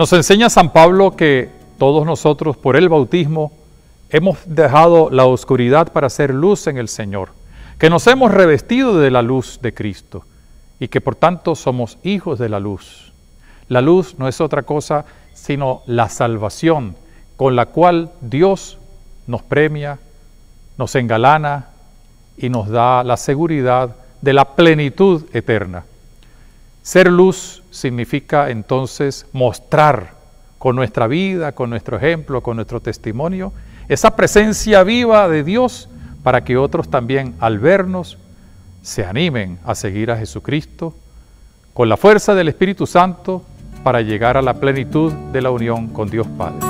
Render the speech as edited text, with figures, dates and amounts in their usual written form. Nos enseña San Pablo que todos nosotros por el bautismo hemos dejado la oscuridad para hacer luz en el Señor, que nos hemos revestido de la luz de Cristo y que por tanto somos hijos de la luz. La luz no es otra cosa sino la salvación con la cual Dios nos premia, nos engalana y nos da la seguridad de la plenitud eterna. Ser luz significa entonces mostrar con nuestra vida, con nuestro ejemplo, con nuestro testimonio, esa presencia viva de Dios para que otros también al vernos se animen a seguir a Jesucristo con la fuerza del Espíritu Santo para llegar a la plenitud de la unión con Dios Padre.